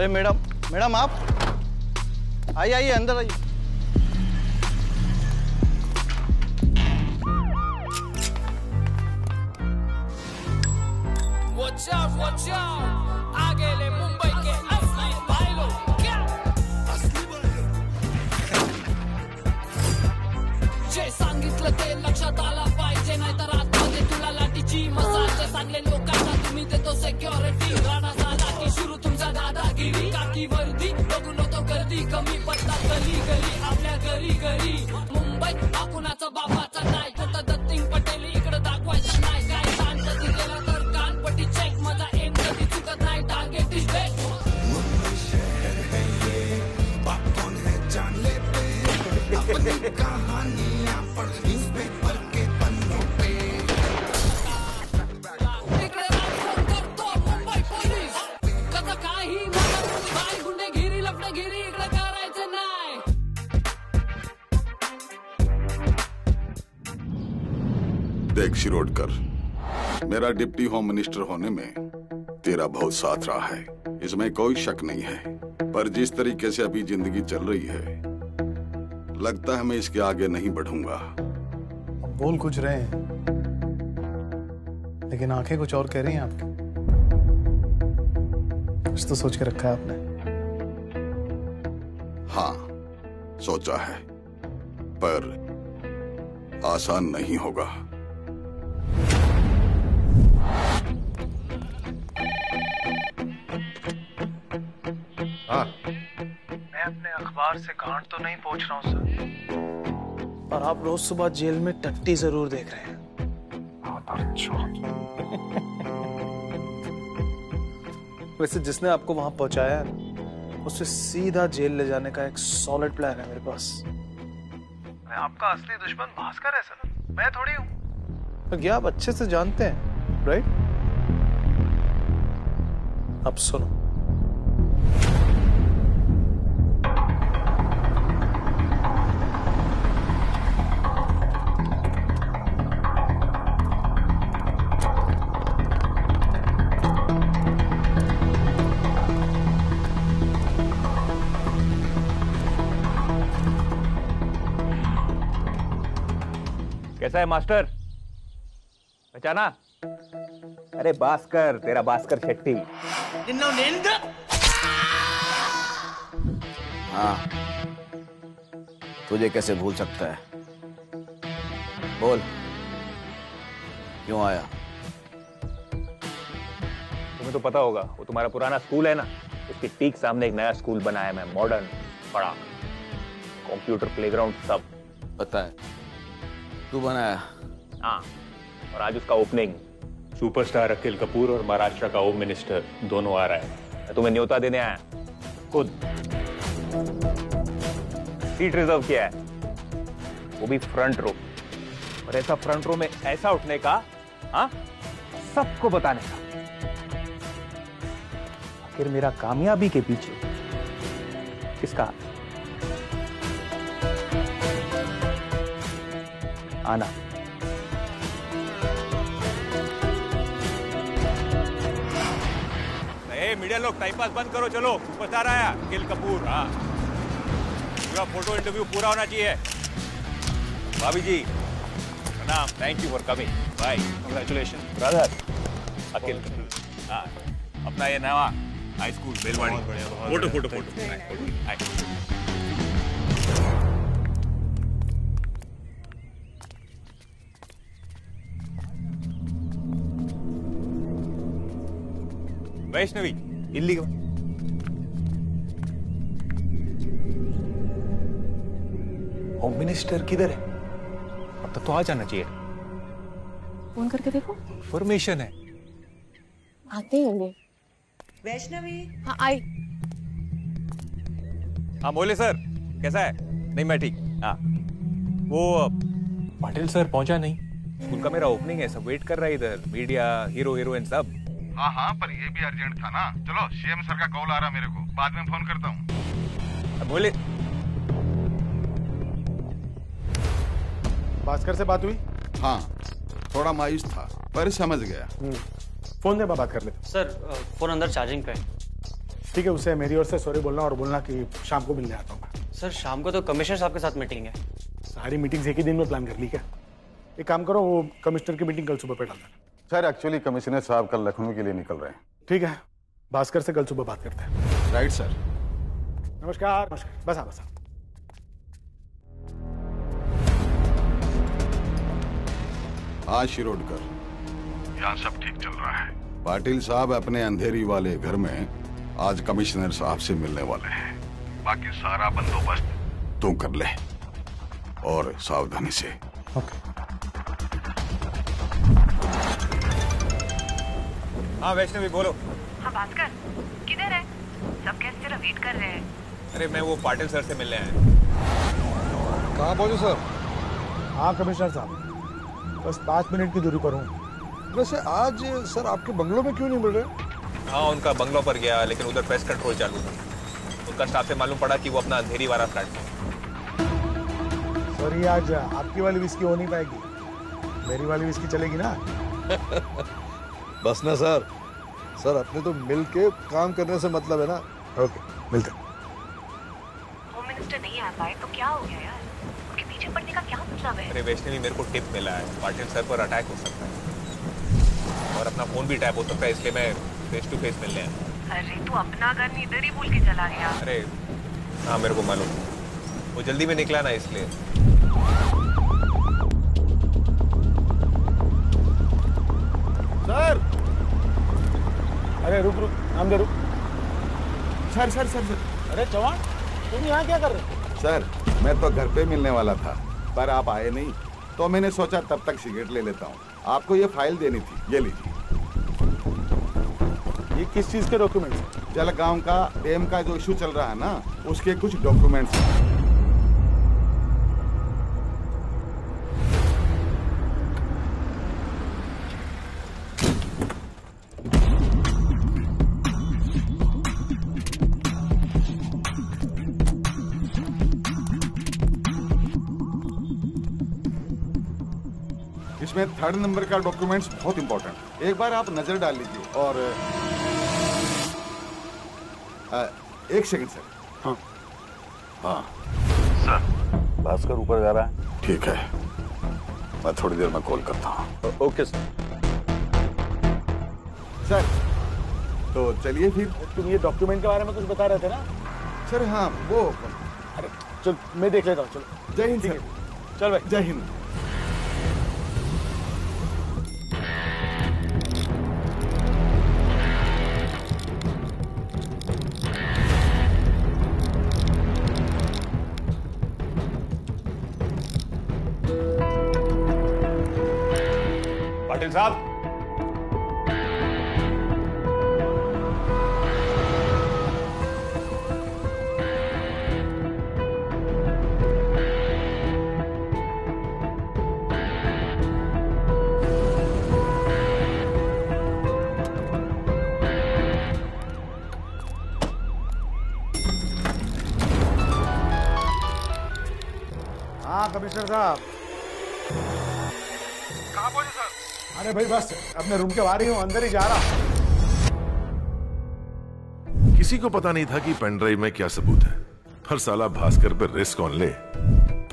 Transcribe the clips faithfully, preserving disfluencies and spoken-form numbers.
अरे madam, madam आप आइए, आइए अंदर आइए। Watch out, watch out, आगे ले मुंबई के असली भाई लोग। क्या असली भाई जे सांगितलं ते लक्षात आला पाहिजे, नाहीतर आतमध्ये तुला लाठीची मसाज। जे सांगले लोकांना तुम्ही देतो सिक्युरिटी, गाणा झाला की सुरू तुमचा दादागिरी। काकी वर्दी बघू नको गर्दी, कमी पडता गली गली आपल्या घरी घरी। मुंबई हा कुणाचा बापाचा नाही, फक्त दत्तिंग पटेल इकडे दाखवायचा नाही। काय सांगत तिला तर कानपट्टी चेक, मजा एम कधी चुकत नाही, टार्गेट इज बेस्ट। मुंबई शहर है ये, बाप कौन है जान लेते। अपनी कहानियां पढ़ न्यूज़पेपर के पन्नों पे। इकडे राजकारण करतो मुंबई पोलीस, कसं काही मदत बाई गुंडेगिरी लफडेगिरी इकडे करायचं नाही। देख शिरोडकर, मेरा डिप्टी होम मिनिस्टर होने में तेरा बहुत साथ रहा है, इसमें कोई शक नहीं है। पर जिस तरीके से अभी जिंदगी चल रही है, लगता है मैं इसके आगे नहीं बढ़ूंगा। बोल कुछ रहे हैं, लेकिन आंखें कुछ और कह रही हैं आपकी। कुछ तो सोच के रखा है आपने। हाँ सोचा है, पर आसान नहीं होगा। हाँ, मैं अपने अखबार से गांठ तो नहीं पहुंच रहा हूँ सर, पर आप रोज सुबह जेल में टट्टी जरूर देख रहे हैं। वैसे जिसने आपको वहां पहुंचाया, उसे सीधा जेल ले जाने का एक सॉलिड प्लान है मेरे पास। मैं आपका असली दुश्मन भास्कर है सर, मैं थोड़ी हूँ। क्या आप अच्छे से जानते हैं, राइट? अब सुनो, कैसा है मास्टर? पहचाना? अरे भास्कर, तेरा भास्कर शेट्टी। हाँ, तुझे कैसे भूल सकता है? बोल, क्यों आया? तुम्हें तो पता होगा, वो तुम्हारा पुराना स्कूल है ना, उसके ठीक सामने एक नया स्कूल बनाया मैं, मॉडर्न, बड़ा, कंप्यूटर प्लेग्राउंड सब। पता है, तू बनाया? हाँ, और आज उसका ओपनिंग। सुपरस्टार अखिल कपूर और महाराष्ट्र का होम मिनिस्टर दोनों आ रहा है। मैं तुम्हें न्योता देने आया, खुद सीट रिजर्व किया है, वो भी फ्रंट रो। और ऐसा फ्रंट रो में ऐसा उठने का, हाँ, सबको बताने का। आखिर मेरा कामयाबी के पीछे किसका आना? मीडिया लोग टाइम पास बंद करो, चलो। सुपरस्टार आया अखिल कपूर। हाँ, पूरा फोटो इंटरव्यू पूरा होना चाहिए। भाभी जी प्रणाम, thank you for coming. Bye, congratulation brother Akhil Kapoor. हाँ, अपना ये नया high school Belwadi, photo photo photo. Vaishnavi Delhi का होम मिनिस्टर किधर है? अब तक तो आ जाना चाहिए। फोन करके देखो, फॉर्मेशन है, आते ही होंगे। वैष्णवी। हाँ आई। हाँ बोले सर, कैसा है? नहीं मैं ठीक। हाँ वो पाटिल सर पहुंचा नहीं, उनका मेरा ओपनिंग है, सब वेट कर रहा है इधर, मीडिया, हीरो हीरोइन सब। हाँ हाँ, पर ये भी अर्जेंट था ना। चलो, सीएम सर का कॉल आ रहा मेरे को, बाद में फोन करता हूँ। बोले, भास्कर से बात हुई? हाँ, थोड़ा मायूस था, पर समझ गया। फोन दे, बात कर ले। सर, फोन अंदर चार्जिंग पे है। ठीक है, उसे मेरी ओर से सॉरी बोलना और बोलना कि शाम को मिलने आता हूँ। सर शाम को तो कमिश्नर साहब के साथ मीटिंग है। सारी मीटिंग्स एक ही दिन में प्लान कर ली क्या? एक काम करो, वो कमिश्नर की मीटिंग कल सुबह पे डाल देना। सर एक्चुअली कमिश्नर साहब कल लखनऊ के लिए निकल रहे हैं। ठीक है, भास्कर से कल सुबह बात करते हैं। Right sir. नमस्कार। नमस्कार। बस आ बस आ। हाँ शिरोडकर, यहाँ सब ठीक चल रहा है। पाटिल साहब अपने अंधेरी वाले घर में आज कमिश्नर साहब से मिलने वाले हैं। बाकी सारा बंदोबस्त तू कर ले और सावधानी से। ओके। हाँ वैष्णवी बोलो। हाँ भास्कर किधर है? सब कैसे सिर्फ वेट कर रहे हैं। अरे मैं वो पाटिल सर से मिलने आया। कहाँ पहुँचो सर? हाँ कमिश्नर साहब बस पाँच मिनट की दूरी पर हूँ। वैसे आज सर आपके बंगलों में क्यों नहीं मिल रहे? हाँ उनका बंगलों पर गया लेकिन उधर प्रेस कंट्रोल चालू था। उनका स्टाफ से मालूम पड़ा कि वो अपना अंधेरी वाला फ्लैट में। सॉरी आज आपकी वाली विस्की हो नहीं पाएगी, मेरी वाली विस्की चलेगी ना? बस ना सर, सर अपने तो मिल के काम करने से मतलब है ना। ओके मिलते। होम मिनिस्टर नहीं आ पाए तो क्या हो गया यार, उनके पीछे पड़ने का क्या मतलब है? अरे वैष्णवी मेरे को टिप मिला है पाटिल सर पर अटैक हो सकता है और अपना फोन भी टैप हो सकता है, इसलिए मैं फेस टू फेस मिलने आया। अरे तू अपना घर इधर ही भूल के चला गया। अरे हाँ मेरे को मालूम, वो जल्दी में निकला ना इसलिए। सर अरे रुक रुक नाम दे रुक। सर सर सर सर अरे चौहान तुम यहाँ क्या कर रहे हो? सर मैं तो घर पे मिलने वाला था पर आप आए नहीं तो मैंने सोचा तब तक सिगरेट ले लेता हूँ। आपको ये फाइल देनी थी, ये लीजिए। ये किस चीज के डॉक्यूमेंट्स? जलगांव का डैम का जो इशू चल रहा है ना, उसके कुछ डॉक्यूमेंट्स। इसमें थर्ड नंबर का डॉक्यूमेंट्स बहुत इंपॉर्टेंट है, एक बार आप नजर डाल लीजिए। और आ, एक सेकंड सर। हाँ हाँ सर भास्कर ऊपर जा रहा है। ठीक है मैं थोड़ी देर में कॉल करता हूँ। Okay sir. सर तो चलिए फिर। तुम ये डॉक्यूमेंट के बारे में कुछ बता रहे थे ना सर? हाँ वो अरे चल मैं देख लेता हूँ। चलो जय हिंद। सर चल भाई जय हिंद। कमिश्नर साहब कहाँ पहुंचे सर? अरे भाई बस अपने रूम के बाहर ही हूँ, अंदर ही जा रहा। किसी को पता नहीं था कि पेनड्राइव में क्या सबूत है। हर साला भास्कर पर रिस्क ऑन ले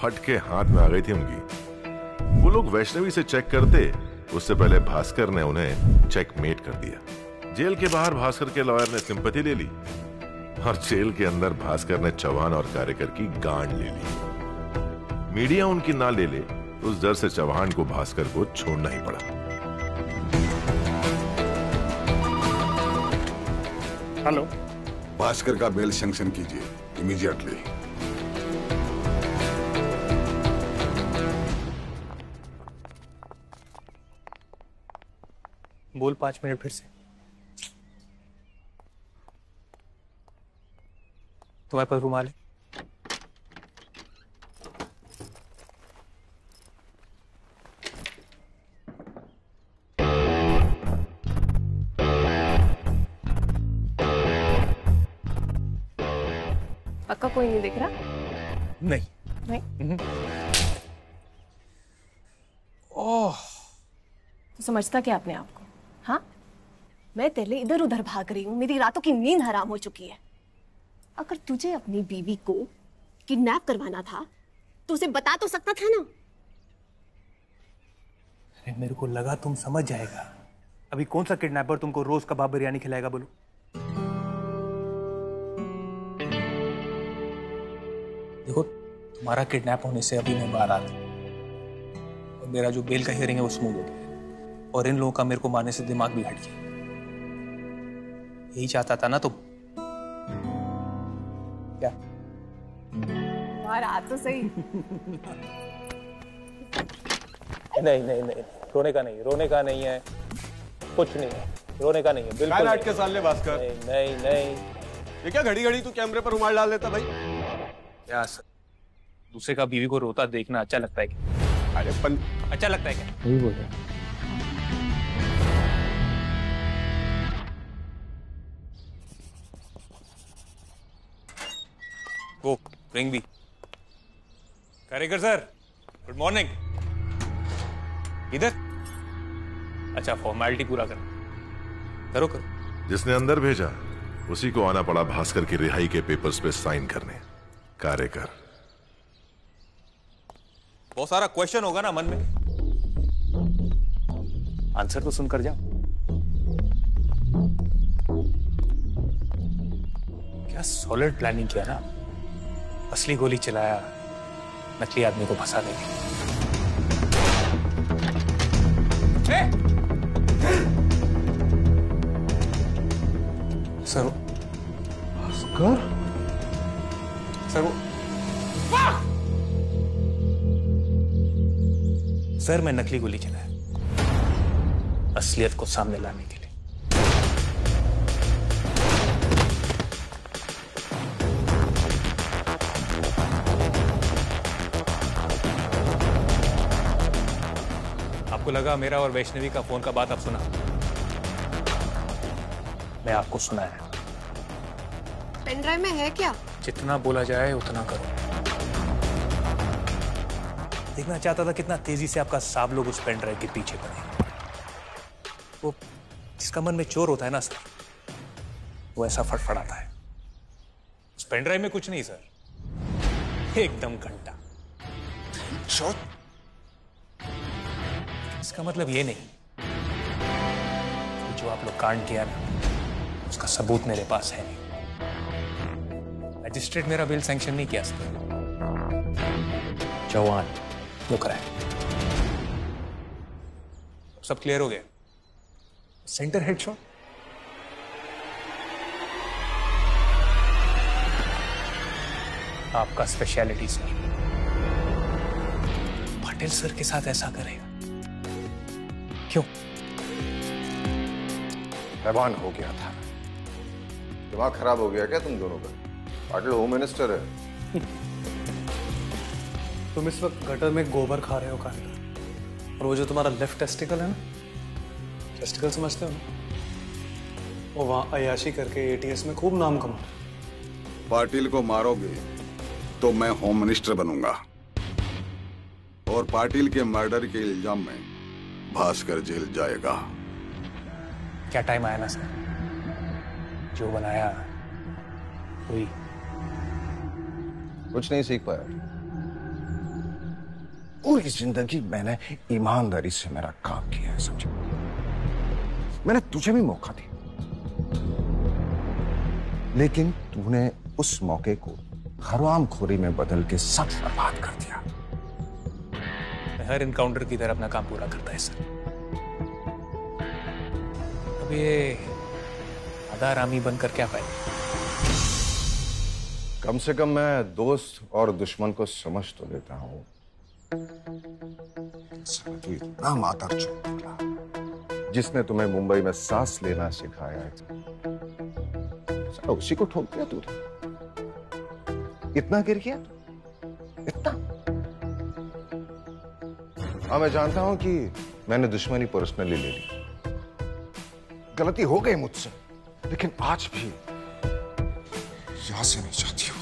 फट के हाथ में आ गई थी उनकी। वो लोग वैष्णवी से चेक करते उससे पहले भास्कर ने उन्हें चेकमेट कर दिया। जेल के बाहर भास्कर के लॉयर ने सिंपैथी ले ली और जेल के अंदर भास्कर ने चौहान और कार्यकर की गांड ले ली। मीडिया उनकी ना ले ले उस डर से चौहान को भास्कर को छोड़ना ही पड़ा। हेलो भास्कर का बेल सैंक्शन कीजिए इमीडिएटली। बोल पांच मिनट फिर से। तुम्हारे पास रुमाल है? पक्का कोई नहीं दिख रहा? नहीं नहीं। ओह तो समझता क्या आपने आपको? हाँ मैं तेरे इधर उधर भाग रही हूँ, मेरी रातों की नींद हराम हो चुकी है। अगर तुझे अपनी बीवी को किडनैप करवाना था तो उसे बता तो सकता था ना। अरे मेरे को लगा तुम समझ जाएगा। अभी कौन सा किडनैपर तुमको रोज कबाब बिरयानी खिलाएगा बोलो। देखो तुम्हारा किडनैप होने से अभी मैं बाहर आता हूँ और मेरा जो बेल का हियरिंग है वो स्मूथ हो गया है और इन लोगों का मेरे को मारने से दिमाग भी हट गया। यही चाहता था ना तुम तो। क्या बाहर आ तो सही। नहीं नहीं नहीं रोने का नहीं, रोने का नहीं है, कुछ नहीं है, रोने का नहीं है बिल्कुल। नाटक के साले भास्कर। नहीं नहीं नहीं ये क्या घड़ी घड़ी तू कैमरे पर रुमाल डाल लेता भाई। यार दूसरे का बीवी को रोता देखना अच्छा लगता है क्या? अरे पन... अच्छा लगता है क्या? वही बोल रहा है। ओ, रिंग भी। कारीगर सर गुड मॉर्निंग। इधर। अच्छा फॉर्मेलिटी पूरा करो करो करो। जिसने अंदर भेजा उसी को आना पड़ा भास्कर की रिहाई के पेपर्स पे साइन करने। कार्यकर बहुत सारा क्वेश्चन होगा ना मन में, आंसर तो सुनकर जाओ। क्या सॉलिड प्लानिंग किया ना, असली गोली चलाया, नकली आदमी को फंसा देगी। सर भास्कर सर वो सर मैं नकली गोली चलाया असलियत को सामने लाने के लिए। आपको लगा मेरा और वैष्णवी का फोन का बात आप सुना, मैं आपको सुनाया। पेन ड्राइव में है क्या? जितना बोला जाए उतना करो। देखना चाहता था कितना तेजी से आपका साब लोग उस पेन ड्राइव के पीछे पड़े। वो जिसका मन में चोर होता है ना सर, वो ऐसा फटफड़ाता है। उस पेन ड्राइव में कुछ नहीं सर, एकदम घंटा। चोर इसका मतलब ये नहीं जो आप लोग कांड किया ना उसका सबूत मेरे पास है नहीं। मजिस्ट्रेट मेरा बिल सैंक्शन नहीं किया सर। चौहान जो कराए सब क्लियर हो गया। सेंटर हेडशॉट आपका स्पेशलिटी सर। पाटिल सर के साथ ऐसा करेगा क्यों? हैवान हो गया था, दिमाग खराब हो गया क्या तुम दोनों का? पाटिल होम मिनिस्टर है। तुम इस वक्त गटर में गोबर खा रहे हो कारीगर। और वो जो तुम्हारा लेफ्ट टेस्टिकल है ना, टेस्टिकल समझते हो ना, वो वहां अयाशी करके एटीएस में खूब नाम कमा रहा। पाटिल को मारोगे तो मैं होम मिनिस्टर बनूंगा और पाटिल के मर्डर के इल्जाम में भास्कर जेल जाएगा। क्या टाइम आया ना सर, जो बनाया वही। कुछ नहीं सीख पाया पूरी जिंदगी। मैंने ईमानदारी से मेरा काम किया है समझो। मैंने तुझे भी मौका दिया लेकिन तूने उस मौके को हरामखोरी में बदल के सब बर्बाद कर दिया। हर इनकाउंटर की तरह अपना काम पूरा करता है सर। अब ये आधा रामी बनकर क्या फायदा? कम से कम मैं दोस्त और दुश्मन को समझ तो लेता हूँ। तू इतना मातर चूक निकला जिसने तुम्हें मुंबई में सांस लेना सिखाया है, उसी को ठोक दिया तूने। इतना गिर गया इतना। हाँ मैं जानता हूं कि मैंने दुश्मनी पर्सनली ले ली, गलती हो गई मुझसे, लेकिन आज भी यहां से नहीं जाती वो।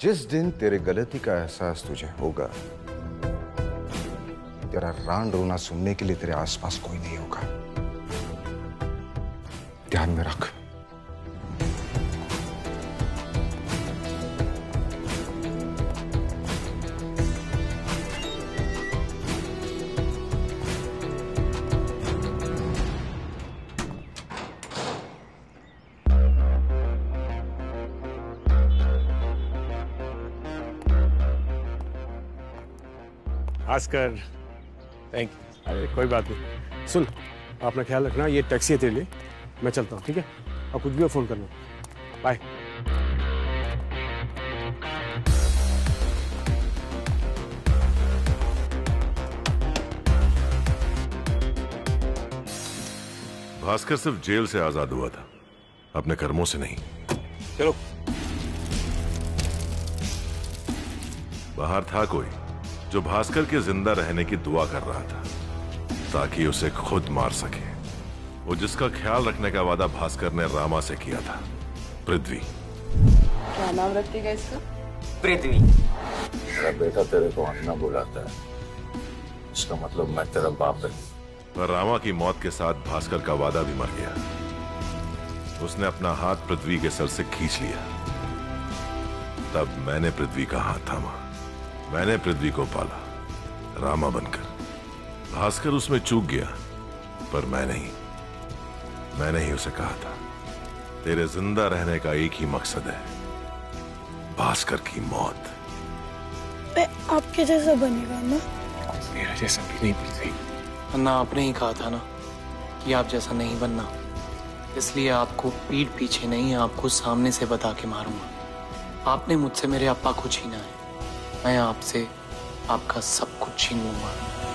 जिस दिन तेरे गलती का एहसास तुझे होगा, तेरा रान रोना सुनने के लिए तेरे आसपास कोई नहीं होगा। ध्यान में रख। Bhaskar, thank you. अरे कोई बात नहीं। सुन, आपने ख्याल रखना, ये टैक्सी है तेरे लिए, मैं चलता हूँ, ठीक है? और कुछ भी हो फोन करना। बाय। भास्कर सिर्फ जेल से आजाद हुआ था, अपने कर्मों से नहीं। चलो। बाहर था कोई जो भास्कर के जिंदा रहने की दुआ कर रहा था ताकि उसे खुद मार सके। वो जिसका ख्याल रखने का वादा भास्कर ने रामा से किया था, पृथ्वी। क्या नाम रखेगा इसका? पृथ्वी। मेरा बेटा तेरे को अन्ना बुलाता है, इसका मतलब मैं तेरा बाप है। पर रामा की मौत के साथ भास्कर का वादा भी मर गया। उसने अपना हाथ पृथ्वी के सर से खींच लिया। तब मैंने पृथ्वी का हाथ थामा, मैंने पृथ्वी को पाला, रामा बनकर। भास्कर उसमें चूक गया, पर मैं नहीं। मैंने ही उसे कहा था, तेरे जिंदा रहने का एक ही मकसद है, भास्कर की मौत। मैं आपके जैसा बनेगा ना? मेरा जैसा भी नहीं पृथ्वी। अन्ना, आपने ही कहा था ना कि आप जैसा नहीं बनना, इसलिए आपको पीठ पीछे नहीं, आपको सामने से बता के मारूंगा। आपने मुझसे मेरे अप्पा को छीना है, मैं आपसे आपका सब कुछ छीनूंगा।